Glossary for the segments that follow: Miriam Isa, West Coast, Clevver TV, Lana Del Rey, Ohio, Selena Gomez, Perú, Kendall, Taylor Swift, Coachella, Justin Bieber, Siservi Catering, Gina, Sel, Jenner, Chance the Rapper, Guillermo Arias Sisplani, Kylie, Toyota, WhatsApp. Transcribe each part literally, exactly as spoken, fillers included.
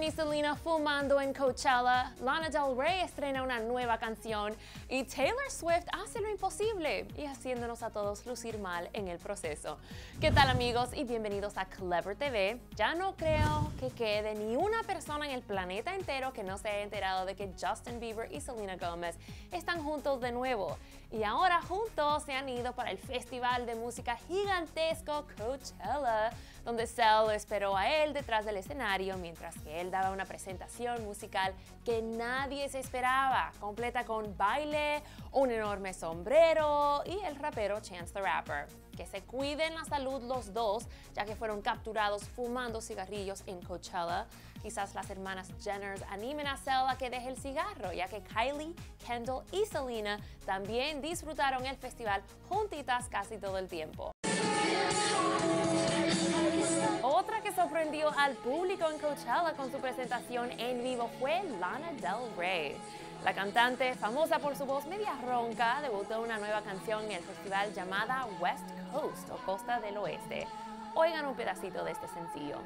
Justin y Selena fumando en Coachella, Lana Del Rey estrena una nueva canción y Taylor Swift hace lo imposible y haciéndonos a todos lucir mal en el proceso. ¿Qué tal, amigos? Y bienvenidos a Clevver T V. Ya no creo que quede ni una persona en el planeta entero que no se haya enterado de que Justin Bieber y Selena Gomez están juntos de nuevo. Y ahora juntos se han ido para el festival de música gigantesco Coachella, donde Sel lo esperó a él detrás del escenario mientras que él daba una presentación musical que nadie se esperaba, completa con baile, un enorme sombrero y el rapero Chance the Rapper. Que se cuiden la salud los dos, ya que fueron capturados fumando cigarrillos en Coachella. Quizás las hermanas Jenner animen a Sel a que deje el cigarro, ya que Kylie, Kendall y Selena también disfrutaron el festival juntitas casi todo el tiempo. Otra que sorprendió al público en Coachella con su presentación en vivo fue Lana Del Rey. La cantante, famosa por su voz media ronca, debutó una nueva canción en el festival llamada West Coast, o Costa del Oeste. Oigan un pedacito de este sencillo.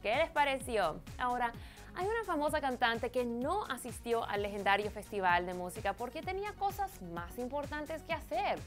¿Qué les pareció? Ahora, hay una famosa cantante que no asistió al legendario festival de música porque tenía cosas más importantes que hacer.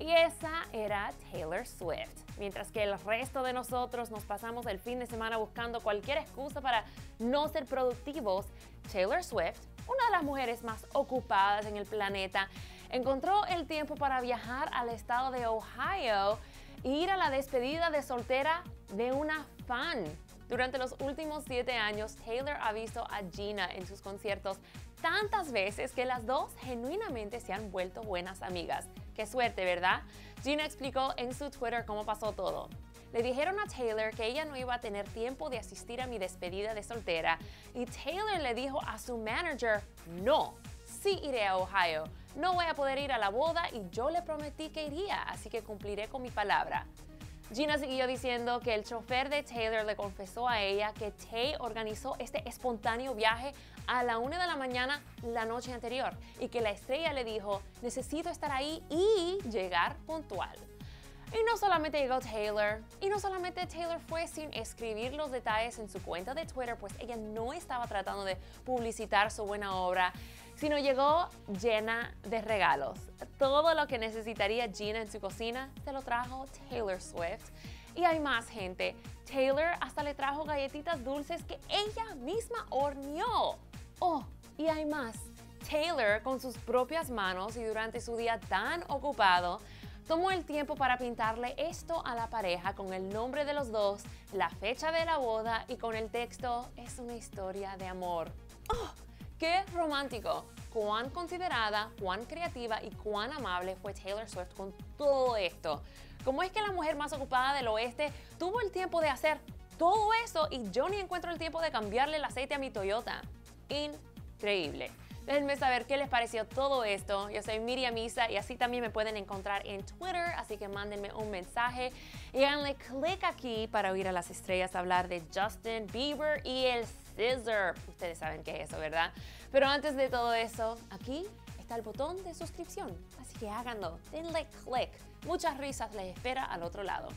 Y esa era Taylor Swift. Mientras que el resto de nosotros nos pasamos el fin de semana buscando cualquier excusa para no ser productivos, Taylor Swift, una de las mujeres más ocupadas en el planeta, encontró el tiempo para viajar al estado de Ohio e ir a la despedida de soltera de una fan. Durante los últimos siete años, Taylor ha visto a Gina en sus conciertos tantas veces que las dos genuinamente se han vuelto buenas amigas. ¡Qué suerte!, ¿verdad? Gina explicó en su Twitter cómo pasó todo. Le dijeron a Taylor que ella no iba a tener tiempo de asistir a mi despedida de soltera y Taylor le dijo a su manager, no, sí iré a Ohio, no voy a poder ir a la boda y yo le prometí que iría, así que cumpliré con mi palabra. Gina siguió diciendo que el chofer de Taylor le confesó a ella que Tay organizó este espontáneo viaje a la una de la mañana la noche anterior y que la estrella le dijo, necesito estar ahí y llegar puntual. Y no solamente llegó Taylor, y no solamente Taylor fue sin escribir los detalles en su cuenta de Twitter, pues ella no estaba tratando de publicitar su buena obra, sino llegó llena de regalos. Todo lo que necesitaría Gina en su cocina se lo trajo Taylor Swift. Y hay más, gente. Taylor hasta le trajo galletitas dulces que ella misma horneó. Oh, y hay más. Taylor, con sus propias manos y durante su día tan ocupado, tomó el tiempo para pintarle esto a la pareja con el nombre de los dos, la fecha de la boda y con el texto, es una historia de amor. ¡Oh! ¡Qué romántico! Cuán considerada, cuán creativa y cuán amable fue Taylor Swift con todo esto. ¿Cómo es que la mujer más ocupada del oeste tuvo el tiempo de hacer todo eso y yo ni encuentro el tiempo de cambiarle el aceite a mi Toyota? Increíble. Déjenme saber qué les pareció todo esto. Yo soy Miriam Isa y así también me pueden encontrar en Twitter, así que mándenme un mensaje y háganle clic aquí para oír a las estrellas hablar de Justin Bieber y el Scissor. Ustedes saben qué es eso, ¿verdad? Pero antes de todo eso, aquí está el botón de suscripción, así que háganlo, denle clic. Muchas risas les espera al otro lado.